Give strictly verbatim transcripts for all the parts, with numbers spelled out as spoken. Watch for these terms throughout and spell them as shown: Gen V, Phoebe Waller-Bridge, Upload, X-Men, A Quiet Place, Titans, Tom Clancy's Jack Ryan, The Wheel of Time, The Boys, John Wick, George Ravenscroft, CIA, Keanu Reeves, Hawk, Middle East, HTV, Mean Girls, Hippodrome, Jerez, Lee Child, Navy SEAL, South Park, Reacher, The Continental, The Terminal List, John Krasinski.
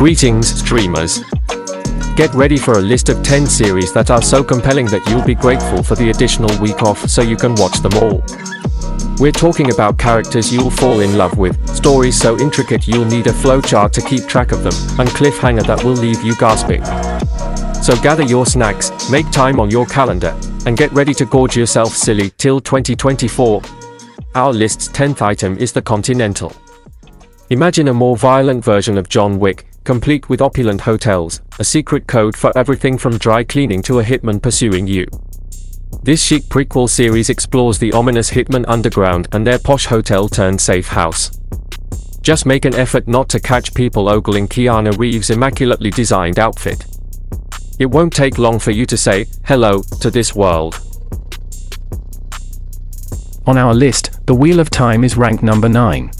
Greetings, streamers. Get ready for a list of ten series that are so compelling that you'll be grateful for the additional week off so you can watch them all. We're talking about characters you'll fall in love with, stories so intricate you'll need a flowchart to keep track of them, and cliffhanger that will leave you gasping. So gather your snacks, make time on your calendar, and get ready to gorge yourself silly till twenty twenty-four. Our list's tenth item is The Continental. Imagine a more violent version of John Wick, complete with opulent hotels, a secret code for everything from dry cleaning to a hitman pursuing you. This chic prequel series explores the ominous hitman underground and their posh hotel-turned-safe house. Just make an effort not to catch people ogling Keanu Reeves' immaculately designed outfit. It won't take long for you to say hello to this world. On our list, The Wheel of Time is ranked number nine.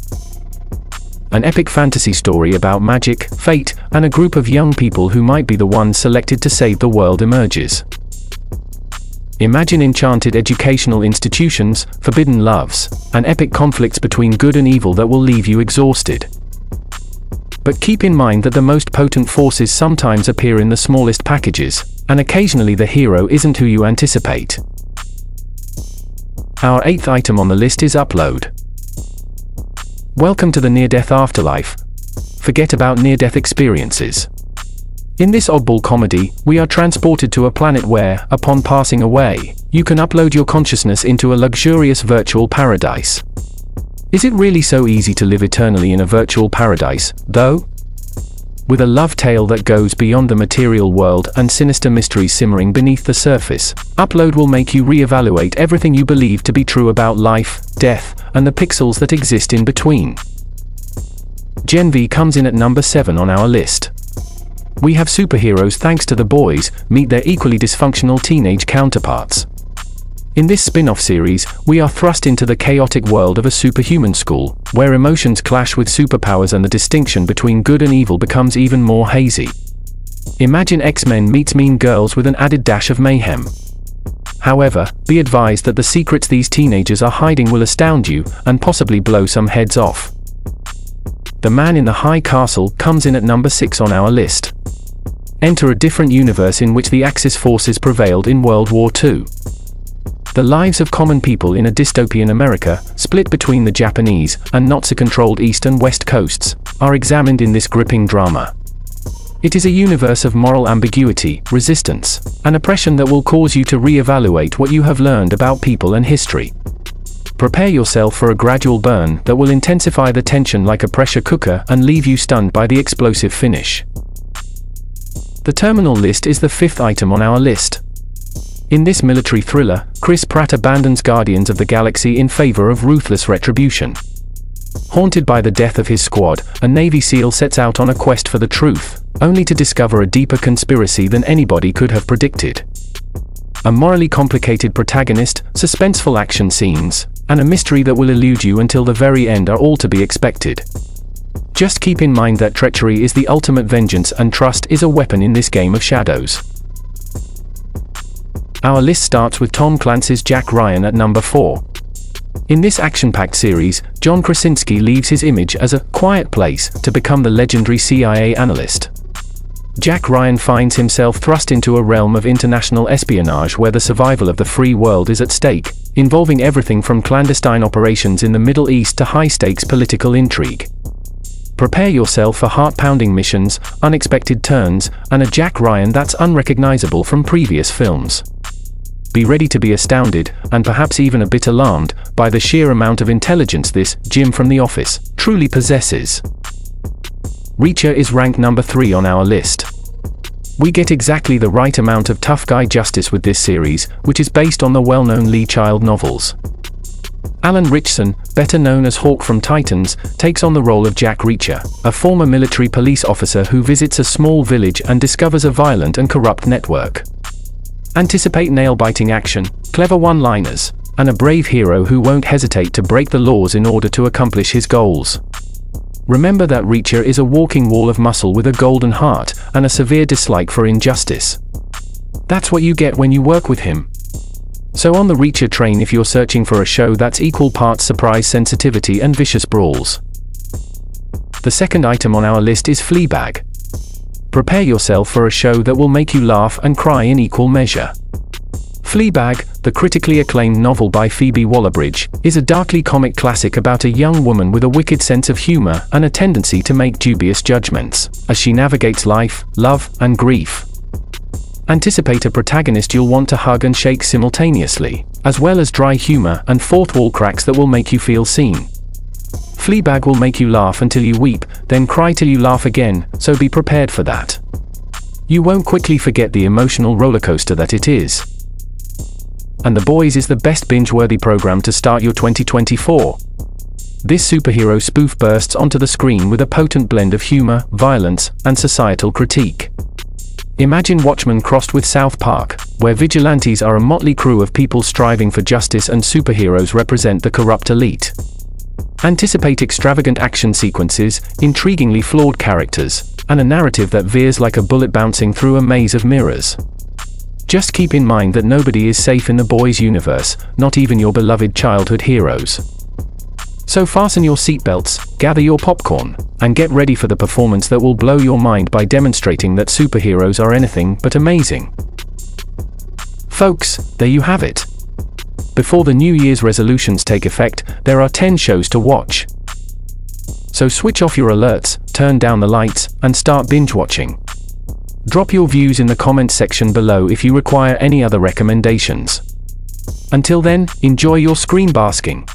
An epic fantasy story about magic, fate, and a group of young people who might be the ones selected to save the world emerges. Imagine enchanted educational institutions, forbidden loves, and epic conflicts between good and evil that will leave you exhausted. But keep in mind that the most potent forces sometimes appear in the smallest packages, and occasionally the hero isn't who you anticipate. Our eighth item on the list is Upload. Welcome to the near-death afterlife. Forget about near-death experiences. In this oddball comedy, we are transported to a planet where, upon passing away, you can upload your consciousness into a luxurious virtual paradise. Is it really so easy to live eternally in a virtual paradise, though? With a love tale that goes beyond the material world and sinister mysteries simmering beneath the surface, Upload will make you reevaluate everything you believe to be true about life, death, and the pixels that exist in between. Gen V comes in at number seven on our list. We have superheroes thanks to The Boys, meet their equally dysfunctional teenage counterparts. In this spin-off series, we are thrust into the chaotic world of a superhuman school, where emotions clash with superpowers and the distinction between good and evil becomes even more hazy. Imagine X-Men meets Mean Girls with an added dash of mayhem. However, be advised that the secrets these teenagers are hiding will astound you, and possibly blow some heads off. The Man in the High Castle comes in at number six on our list. Enter a different universe in which the Axis forces prevailed in World War Two. The lives of common people in a dystopian America, split between the Japanese and Nazi-controlled East and West coasts, are examined in this gripping drama. It is a universe of moral ambiguity, resistance, and oppression that will cause you to re-evaluate what you have learned about people and history. Prepare yourself for a gradual burn that will intensify the tension like a pressure cooker and leave you stunned by the explosive finish. The Terminal List is the fifth item on our list. In this military thriller, Chris Pratt abandons Guardians of the Galaxy in favor of ruthless retribution. Haunted by the death of his squad, a Navy SEAL sets out on a quest for the truth, only to discover a deeper conspiracy than anybody could have predicted. A morally complicated protagonist, suspenseful action scenes, and a mystery that will elude you until the very end are all to be expected. Just keep in mind that treachery is the ultimate vengeance and trust is a weapon in this game of shadows. Our list starts with Tom Clancy's Jack Ryan at number four. In this action-packed series, John Krasinski leaves his image as a quiet place to become the legendary C I A analyst. Jack Ryan finds himself thrust into a realm of international espionage where the survival of the free world is at stake, involving everything from clandestine operations in the Middle East to high-stakes political intrigue. Prepare yourself for heart-pounding missions, unexpected turns, and a Jack Ryan that's unrecognizable from previous films. Be ready to be astounded, and perhaps even a bit alarmed, by the sheer amount of intelligence this Jim from The Office truly possesses. Reacher is ranked number three on our list. We get exactly the right amount of tough guy justice with this series, which is based on the well-known Lee Child novels. Alan Ritchson, better known as Hawk from Titans, takes on the role of Jack Reacher, a former military police officer who visits a small village and discovers a violent and corrupt network. Anticipate nail-biting action, clever one-liners, and a brave hero who won't hesitate to break the laws in order to accomplish his goals. Remember that Reacher is a walking wall of muscle with a golden heart and a severe dislike for injustice. That's what you get when you work with him. So on the Reacher train if you're searching for a show that's equal parts surprise sensitivity and vicious brawls. The second item on our list is Fleabag. Prepare yourself for a show that will make you laugh and cry in equal measure. Fleabag, the critically acclaimed novel by Phoebe Waller-Bridge, is a darkly comic classic about a young woman with a wicked sense of humor and a tendency to make dubious judgments, as she navigates life, love, and grief. Anticipate a protagonist you'll want to hug and shake simultaneously, as well as dry humor and fourth wall cracks that will make you feel seen. Fleabag will make you laugh until you weep, then cry till you laugh again, so be prepared for that. You won't quickly forget the emotional rollercoaster that it is. And The Boys is the best binge-worthy program to start your twenty twenty-four. This superhero spoof bursts onto the screen with a potent blend of humor, violence, and societal critique. Imagine Watchmen crossed with South Park, where vigilantes are a motley crew of people striving for justice and superheroes represent the corrupt elite. Anticipate extravagant action sequences, intriguingly flawed characters, and a narrative that veers like a bullet bouncing through a maze of mirrors. Just keep in mind that nobody is safe in The Boys universe, not even your beloved childhood heroes. So fasten your seatbelts, gather your popcorn, and get ready for the performance that will blow your mind by demonstrating that superheroes are anything but amazing. Folks, there you have it. Before the New Year's resolutions take effect, there are ten shows to watch. So switch off your alerts, turn down the lights, and start binge-watching. Drop your views in the comment section below if you require any other recommendations. Until then, enjoy your screen basking.